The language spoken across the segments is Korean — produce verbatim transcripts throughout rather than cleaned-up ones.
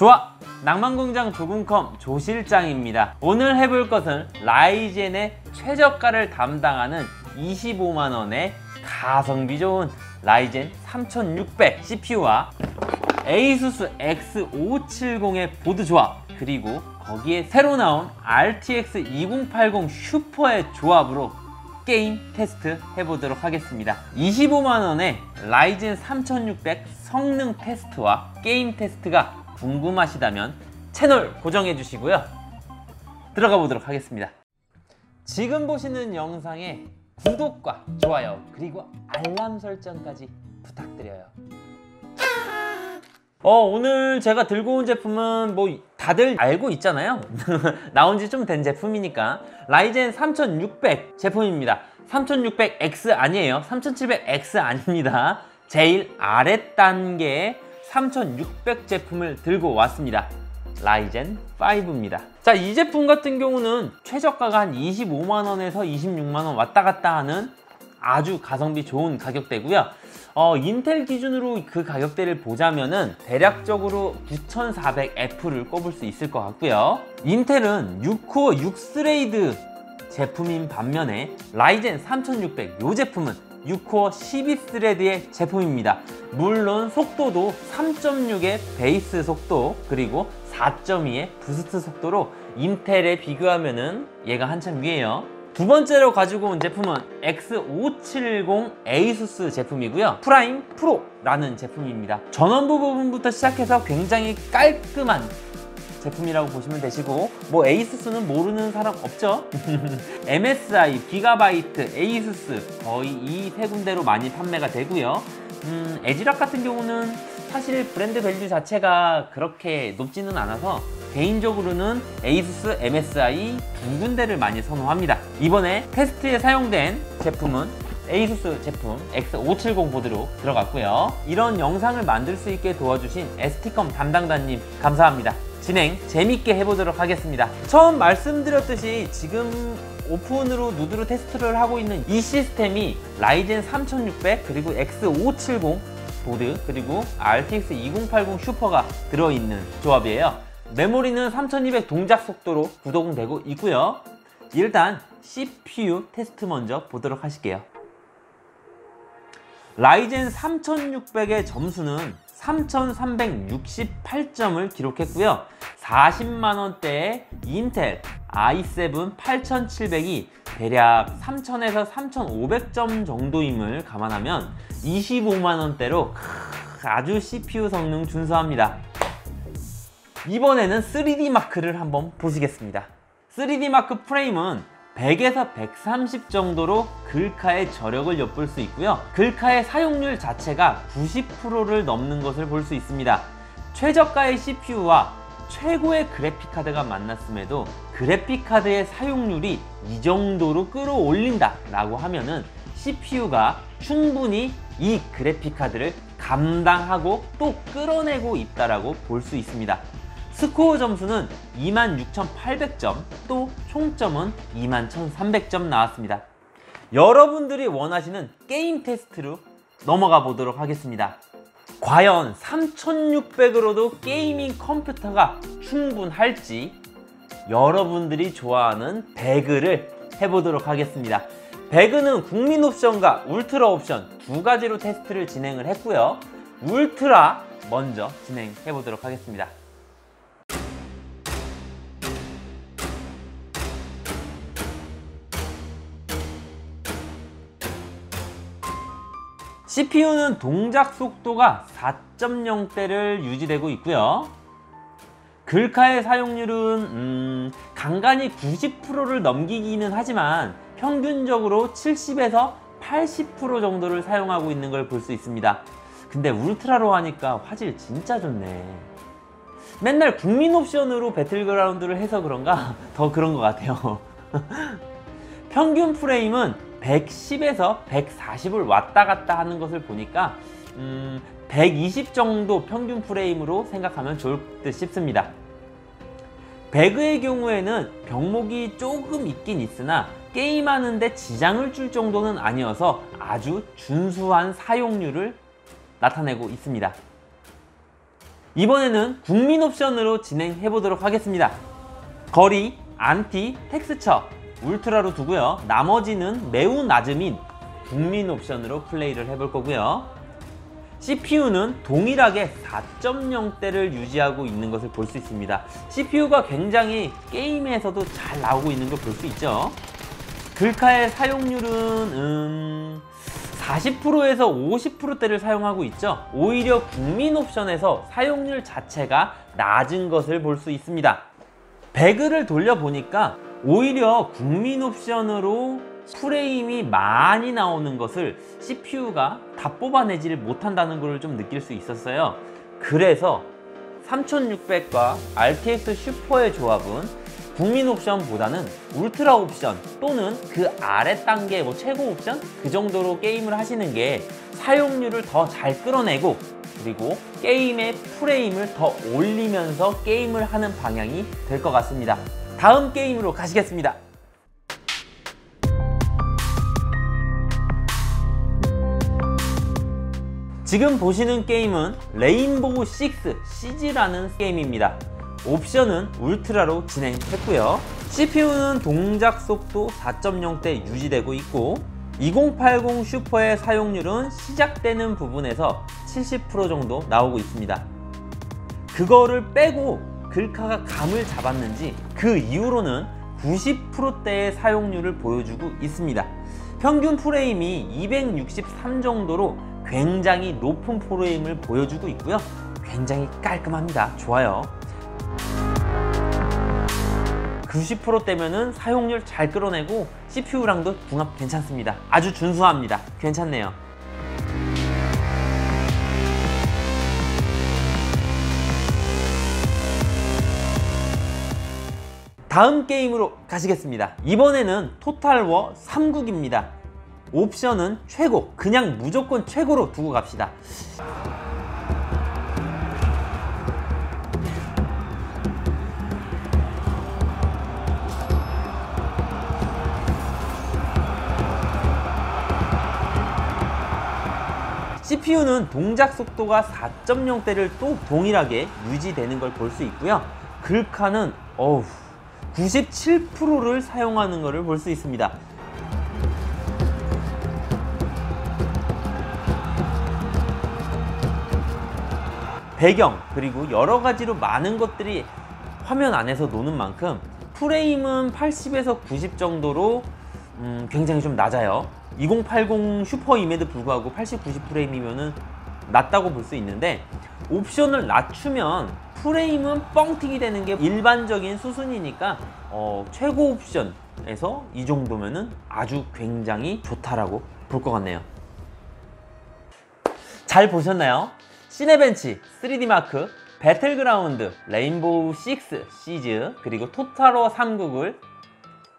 좋아! 낭만공장 조군컴 조실장입니다. 오늘 해볼 것은 라이젠의 최저가를 담당하는 이십오만 원의 가성비 좋은 라이젠 삼천육백 씨피유와 에이수스 엑스 오백칠십의 보드 조합, 그리고 거기에 새로 나온 알티엑스 이공팔공 슈퍼의 조합으로 게임 테스트 해보도록 하겠습니다. 이십오만 원의 라이젠 삼천육백 성능 테스트와 게임 테스트가 궁금하시다면 채널 고정해 주시고요, 들어가 보도록 하겠습니다. 지금 보시는 영상에 구독과 좋아요, 그리고 알람 설정까지 부탁드려요. 어, 오늘 제가 들고 온 제품은 뭐 다들 알고 있잖아요. 나온 지 좀 된 제품이니까 라이젠 삼천육백 제품입니다. 삼천육백 엑스 아니에요. 삼천칠백 엑스 아닙니다. 제일 아래 단계의 삼천육백 제품을 들고 왔습니다. 라이젠 파이브입니다. 자, 이 제품 같은 경우는 최저가가 한 이십오만 원에서 이십육만 원 왔다 갔다 하는 아주 가성비 좋은 가격대고요. 어, 인텔 기준으로 그 가격대를 보자면은 대략적으로 구천사백 에프를 꼽을 수 있을 것 같고요. 인텔은 육 코어 육 스레이드 제품인 반면에 라이젠 삼천육백 이 제품은 육 코어 십이 스레드의 제품입니다. 물론 속도도 삼 점 육의 베이스 속도, 그리고 사 점 이의 부스트 속도로 인텔에 비교하면은 얘가 한참 위에요. 두 번째로 가지고 온 제품은 엑스 오백칠십 에이수스 제품이고요. 프라임 프로라는 제품입니다. 전원부 부분부터 시작해서 굉장히 깔끔한 제품이라고 보시면 되시고, 뭐 에이수스는 모르는 사람 없죠? 엠에스아이, 기가바이트, 에이수스 거의 이 세 군데로 많이 판매가 되고요. 음, 에지락 같은 경우는 사실 브랜드 밸류 자체가 그렇게 높지는 않아서 개인적으로는 에이수스, 엠에스아이 두 군데를 많이 선호합니다. 이번에 테스트에 사용된 제품은 에이수스 제품 엑스 오백칠십 보드로 들어갔고요. 이런 영상을 만들 수 있게 도와주신 에스티컴 담당자님 감사합니다. 진행 재밌게 해보도록 하겠습니다. 처음 말씀드렸듯이 지금 오픈으로 누드로 테스트를 하고 있는 이 시스템이 라이젠 삼천육백, 그리고 엑스 오백칠십 보드, 그리고 알티엑스 이공팔공 슈퍼가 들어있는 조합이에요. 메모리는 삼천이백 동작 속도로 구동되고 있고요. 일단 씨피유 테스트 먼저 보도록 하실게요. 라이젠 삼천육백의 점수는 삼천삼백육십팔 점을 기록했고요. 사십만 원대의 인텔 아이 세븐 팔천칠백이 대략 삼천에서 삼천오백 점 정도임을 감안하면 이십오만 원대로 아주 씨피유 성능 준수합니다. 이번에는 쓰리디 마크를 한번 보시겠습니다. 쓰리디 마크 프레임은 백에서 백삼십 정도로 글카의 저력을 엿볼 수 있고요. 글카의 사용률 자체가 구십 퍼센트를 넘는 것을 볼 수 있습니다. 최저가의 씨피유와 최고의 그래픽카드가 만났음에도 그래픽카드의 사용률이 이 정도로 끌어올린다 라고 하면은 씨피유가 충분히 이 그래픽카드를 감당하고 또 끌어내고 있다라고 볼 수 있습니다. 스코어 점수는 이만 육천팔백 점, 또 총점은 이만 천삼백 점 나왔습니다. 여러분들이 원하시는 게임 테스트로 넘어가 보도록 하겠습니다. 과연 삼천육백으로도 게이밍 컴퓨터가 충분할지, 여러분들이 좋아하는 배그를 해보도록 하겠습니다. 배그는 국민 옵션과 울트라 옵션 두 가지로 테스트를 진행을 했고요. 울트라 먼저 진행해 보도록 하겠습니다. 씨피유는 동작 속도가 사 점 영대를 유지되고 있고요. 글카의 사용률은 음, 간간히 구십 퍼센트를 넘기기는 하지만 평균적으로 칠십에서 팔십 퍼센트 정도를 사용하고 있는 걸 볼 수 있습니다. 근데 울트라로 하니까 화질 진짜 좋네. 맨날 국민 옵션으로 배틀그라운드를 해서 그런가 더 그런 것 같아요. 평균 프레임은 백십에서 백사십을 왔다 갔다 하는 것을 보니까 음, 백이십 정도 평균 프레임으로 생각하면 좋을 듯 싶습니다. 배그의 경우에는 병목이 조금 있긴 있으나 게임하는데 지장을 줄 정도는 아니어서 아주 준수한 사용률을 나타내고 있습니다. 이번에는 국민 옵션으로 진행해 보도록 하겠습니다. 거리, 안티, 텍스처, 울트라로 두고요. 나머지는 매우 낮음인 국민 옵션으로 플레이를 해볼 거고요. 씨피유는 동일하게 사 점 영대를 유지하고 있는 것을 볼 수 있습니다. 씨피유가 굉장히 게임에서도 잘 나오고 있는 걸 볼 수 있죠. 글카의 사용률은 음... 사십 퍼센트에서 오십 퍼센트대를 사용하고 있죠. 오히려 국민 옵션에서 사용률 자체가 낮은 것을 볼 수 있습니다. 배그를 돌려보니까 오히려 국민 옵션으로 프레임이 많이 나오는 것을 씨피유가 다 뽑아내지를 못한다는 걸 좀 느낄 수 있었어요. 그래서 삼천육백과 알티엑스 슈퍼의 조합은 국민 옵션보다는 울트라 옵션 또는 그 아래 단계 뭐 최고 옵션 그 정도로 게임을 하시는 게 사용률을 더 잘 끌어내고 그리고 게임의 프레임을 더 올리면서 게임을 하는 방향이 될 것 같습니다. 다음 게임으로 가시겠습니다. 지금 보시는 게임은 레인보우 식스 시지라는 게임입니다. 옵션은 울트라로 진행했고요. 씨피유는 동작 속도 사 점 영대 유지되고 있고 이공팔공 슈퍼의 사용률은 시작되는 부분에서 칠십 퍼센트 정도 나오고 있습니다. 그거를 빼고 글카가 감을 잡았는지 그 이후로는 구십 퍼센트대의 사용률을 보여주고 있습니다. 평균 프레임이 이백육십삼 정도로 굉장히 높은 프레임을 보여주고 있고요. 굉장히 깔끔합니다. 좋아요. 구십 퍼센트대면은 사용률 잘 끌어내고 씨피유랑도 궁합 괜찮습니다. 아주 준수합니다. 괜찮네요. 다음 게임으로 가시겠습니다. 이번에는 토탈워 삼국입니다. 옵션은 최고, 그냥 무조건 최고로 두고 갑시다. 씨피유는 동작 속도가 사 점 영대를 또 동일하게 유지되는 걸 볼 수 있고요. 글카는 어우 구십칠 퍼센트를 사용하는 것을 볼 수 있습니다. 배경 그리고 여러 가지로 많은 것들이 화면 안에서 노는 만큼 프레임은 팔십에서 구십 정도로 음, 굉장히 좀 낮아요. 이공팔공 슈퍼임에도 불구하고 팔십, 구십 프레임이면은 낮다고 볼 수 있는데 옵션을 낮추면 프레임은 뻥튀기 되는 게 일반적인 수순이니까 어, 최고 옵션에서 이 정도면은 아주 굉장히 좋다라고 볼 것 같네요. 잘 보셨나요? 시네벤치, 쓰리디 마크, 배틀그라운드, 레인보우 식스, 시즈, 그리고 토탈워 삼국을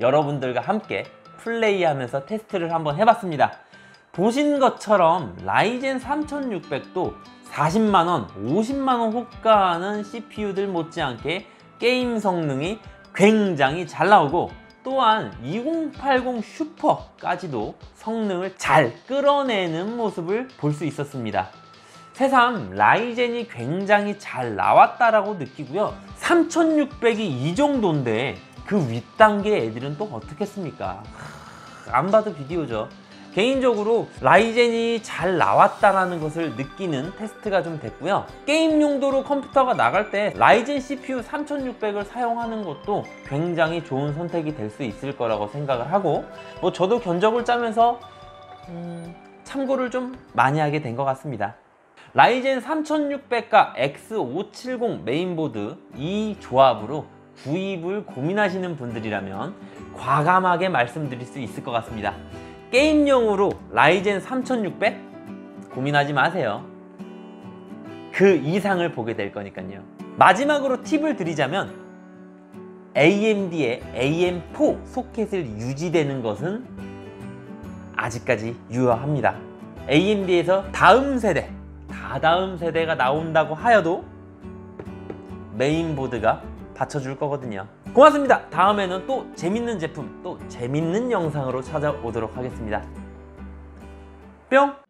여러분들과 함께 플레이하면서 테스트를 한번 해봤습니다. 보신 것처럼 라이젠 삼천육백도 사십만 원, 오십만 원 호가하는 씨피유들 못지않게 게임 성능이 굉장히 잘 나오고 또한 이공팔공 슈퍼까지도 성능을 잘 끌어내는 모습을 볼 수 있었습니다. 새삼 라이젠이 굉장히 잘 나왔다라고 느끼고요. 삼천육백이 이 정도인데 그 윗단계 애들은 또 어떻겠습니까? 안 봐도 비디오죠. 개인적으로 라이젠이 잘 나왔다라는 것을 느끼는 테스트가 좀 됐고요. 게임 용도로 컴퓨터가 나갈 때 라이젠 씨피유 삼천육백을 사용하는 것도 굉장히 좋은 선택이 될 수 있을 거라고 생각을 하고 뭐 저도 견적을 짜면서 음, 참고를 좀 많이 하게 된 것 같습니다. 라이젠 삼천육백과 엑스 오백칠십 메인보드 이 조합으로 구입을 고민하시는 분들이라면 과감하게 말씀드릴 수 있을 것 같습니다. 게임용으로 라이젠 삼천육백 고민하지 마세요. 그 이상을 보게 될 거니까요. 마지막으로 팁을 드리자면 에이엠디의 에이엠포 소켓을 유지되는 것은 아직까지 유효합니다. 에이엠디에서 다음 세대, 다다음 세대가 나온다고 하여도 메인보드가 받쳐줄 거거든요. 고맙습니다. 다음에는 또 재밌는 제품, 또 재밌는 영상으로 찾아오도록 하겠습니다. 뿅!